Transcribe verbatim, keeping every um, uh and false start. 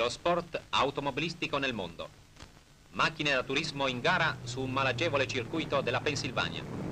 lo sport automobilistico nel mondo. Macchine da turismo in gara su un malagevole circuito della Pennsylvania.